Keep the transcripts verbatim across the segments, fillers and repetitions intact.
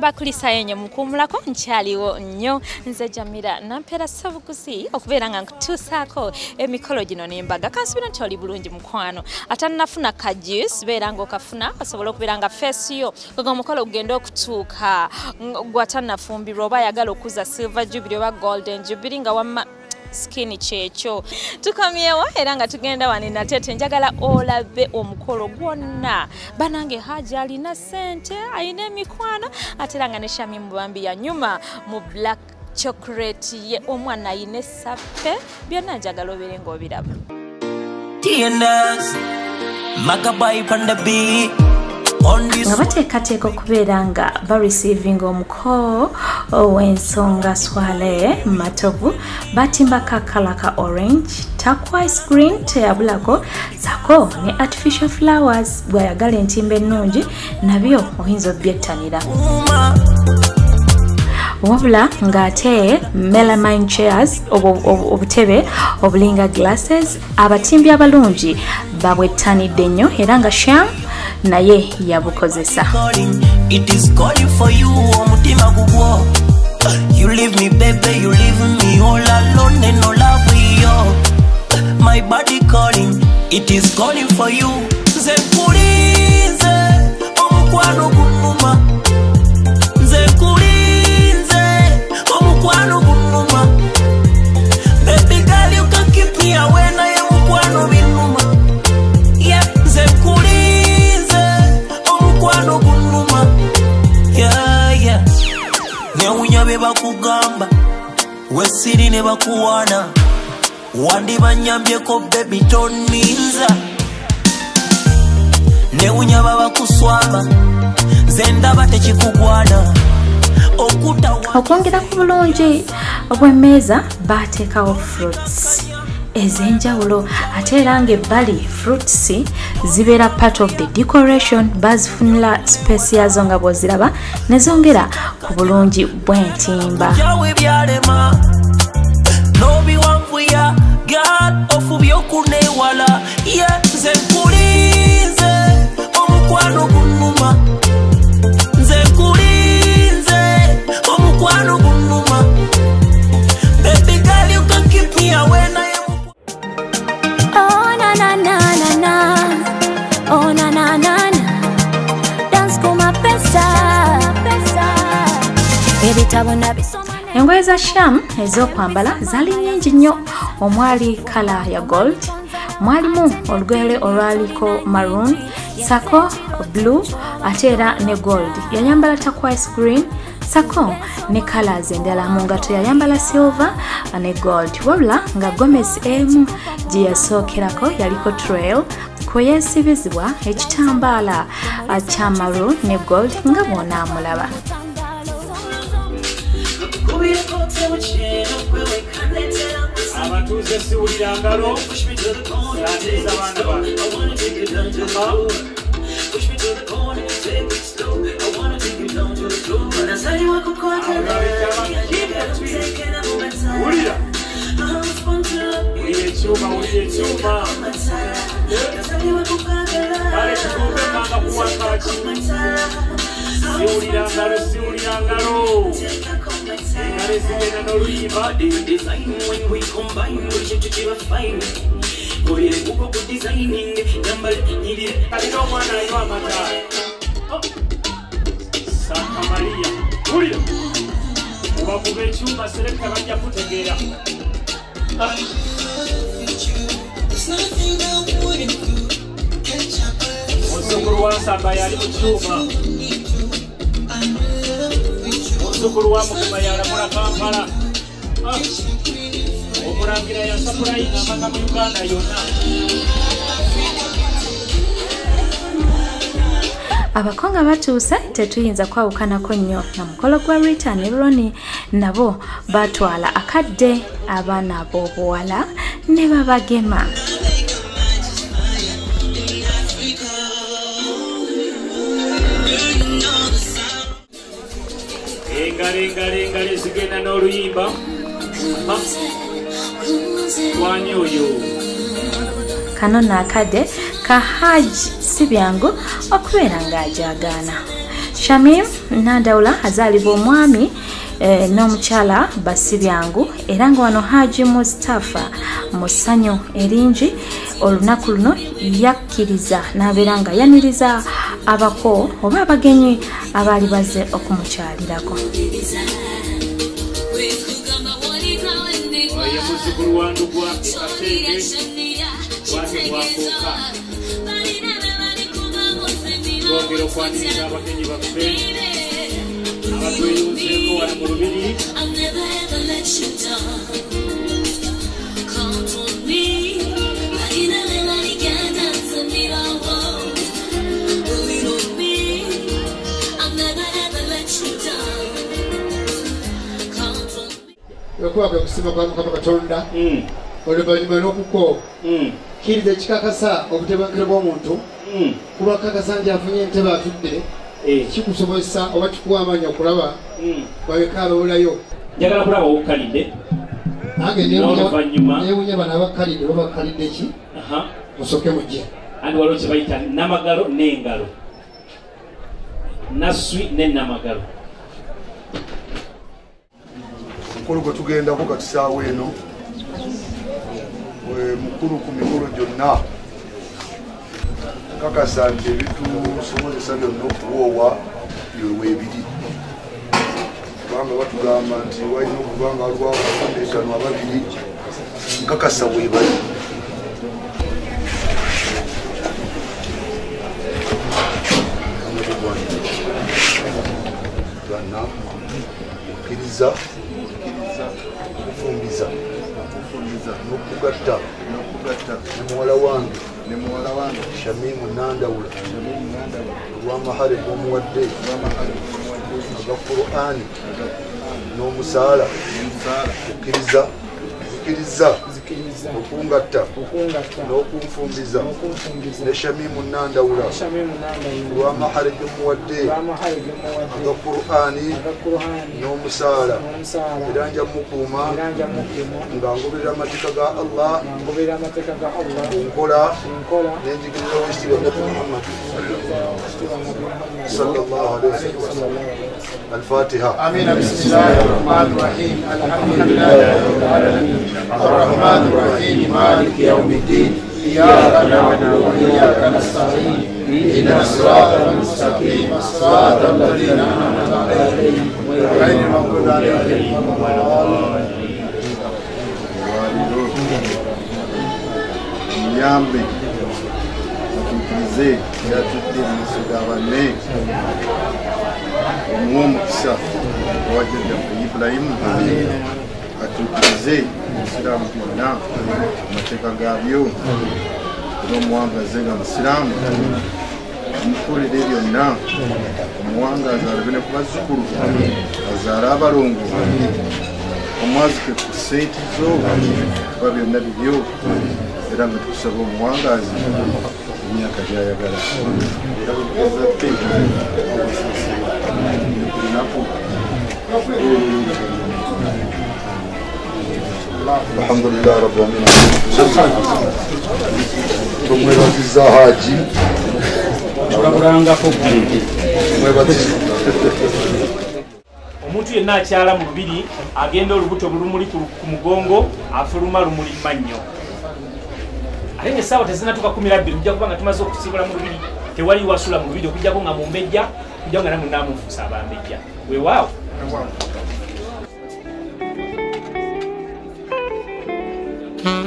Gamba kulisa yenye mukumulako nchaliwo nnyo nze Jamirah nampera sabukusi okubeera nga nkutuusaako emikolo gino n'embaga kansubira nti oli bulungi mukwano ata nnafuna ka juice beera nga okafuna osobola okubeera nga feesi yo nga omukolo ogenda okutuuka gwatannafumbirwa oba ayagala okuza silver jubilee oba golden jubilee nga wamma skinny checho tukamyewa era nga tugenda wanina tete njagala olabe omukolo gwonna banange haja alina sente ayina emikwana ateranga ne Shamimu bambi ya nyuma mu black chocolate ye omwana ayina sape byonna njagala obere nga obiraba abateekateeka okubeera nga bareceiving omukolo ow'ensonga swale matovu batimbako akalaka orange turquoise green teyabulako sako ne artificial flowers bwayagala entimba ennungi nabyo oyinza obyettanira wabula ng'ate melamine chairs obutebe obulinga glasses abatimbi abalungi babwettanidde nnyo era nga Sham naye yabukozesa it is calling for you omutima gugwo you leave me baby you leave me all alone and no love you my body calling it is calling for you nze nkulinze omukwano gunuma nze nkulinze omukwano gunuma baby girl you can keep me away na ye mukwano binuma yeah nze nkulinze omukwano gunuma yeah yeah nyawunya beba kugamba wesiri ne bakuwana wandi banyambyeko baby toninza newunya baba kuswama zenda batekikugwana okuta okwongera ku bulungi obwemmeeza bateekawo fruits ezenjawulo ate era ng'ebbali fruits zibeera part of the decoration bazifunira space yazo nga bwoziraba ne zongera ku bulungi bw'entimba engoye za Sham ez'okwambala zaali nnyingi nnyo omwali kala ya gold mwalimu olugwele olwaliko maroon sako blue ate era ne gold yayambala turquoise green sako ne colors endala mu ngato yayambala silver ne gold wabula nga Gomez emu gye yasookerako yaliko trail kweyesibizibwa ekitambaala kya maroon ne gold nga bwona amulaba Siulirangaro when we combine we should achieve a fine we go go designing number idiot I don't want to know matter Santa Maria Julia ubakube chuma seleka bajja kutegera it's nothing that wouldn't do catch up osukurwansa bayali chuma Sukurwa mukubayala mura Kampala Omurangira ya Samurai n'amaka mu Uganda yonna abakonga batuusa tetuyinza kwawukanako nnyo na mukolo gwa Rita ne Roni nabo batwala akadde abaana ab'obuwala ne babagema Renga renga resigena n'oluyimba wani oyo kano nakadde ka Haji sibyangu okubeera ng'ajaagaana Shamim N'endaula azalibwa omwami e, n'omukyala Basibyangu era nga wano Haji Mustafa mu ssanyu eringi olunaku luno yakkiriza n'abeera nga yaniriza abako oba abagenyi abaali baze okumukyalirako. I'll never ever let you down. Count on me. Believe on me. I'll never ever let you down. Count on me. You're going to be able to do that. Oluvanyuma n'okuko kiriza kikakasa obutebangire bw'omuntu kuba kakasa nti afunye entebe atudde kikusomesa oba kikuwa amaanyi okulaba wabeka abawulayo njagala kulaba wokkalidde nange neewunya bano abakkalidde oba bakkalidde ki musoke mujje andi waliwo kye bayita namagalo n'engalo naswi ne namagalo mukulu gwe tugendako kati ssaawa eno mukuru ku mikolo gyonna nkakasa nti ebitusobozesa byonna okuwoowa weebiri kubanga batugamba nti walina okubanga lwakudeetano ababiri nkakasa weebali gana okkiriza okufumbiza nokugatta ne muwala wange ne muwala wange Shamimu N'endaula olw'amahale g'omuwadde aga Qur'ani n'omusaala okkiriza zikiriza okungatta n'okunfumbiza ne Shamimu N'endaula olw'amahale g'omuwadde aga Qur'ani n'omusaala era nja mukuuma nga ngoberera amateeka ga Allah nkola n'enjigirira w'ekitibwa Nabi Muhammad sallallahu alaihi wasallam. Al-Fatiha. Amina. Bismillahirrahmanirrahim. Alhamdulillahi rabbil alamin. الرحمن الرحيم مالك يوم الدين إياك نعبد وإياك نستعين اهدنا الصراط المستقيم صراط الذين أنعمت عليهم غير المغضوب عليهم ولا الضالين يامبي tukize yatutemesugabane omwomukisa wajja Ibrahimu atukize Muslimu pina mateka gabyo n'omuwanga zenga Muslimu mukolere byonna omuwanga azalabene ku bazzukulu azaala abalongo omwazike ku sente zo kuba byonna bibyo era nga tukusaba omuwangazi emyaka gyayagala era bwezaffe naku alhamdulillah rabbil alamin tumwebaziza haji tulaburangako mwebaziza omuntu yenna akyala mu bibiri agenda olubuto bulumuli ku mugongo afuluma lumuli mannyo ate ne saawa tezinatuka kumi na bbiri ojja kubanga tumaze okusibula mu lubiri tewali wasula mu lubiri okujjako nga mumbejja kujja nga namunamufuusa abambejja weewaawo Thank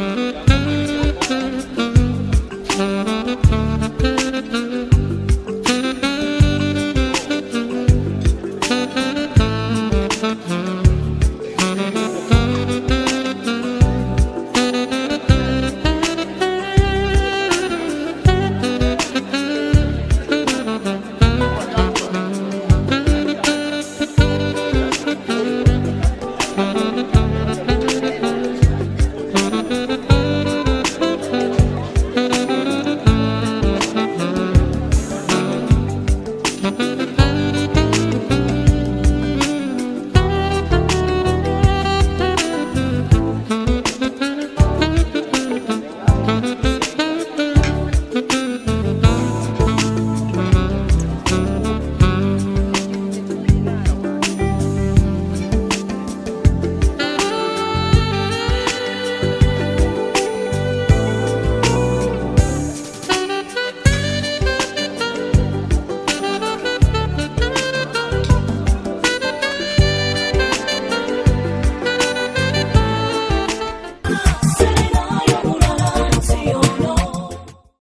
you.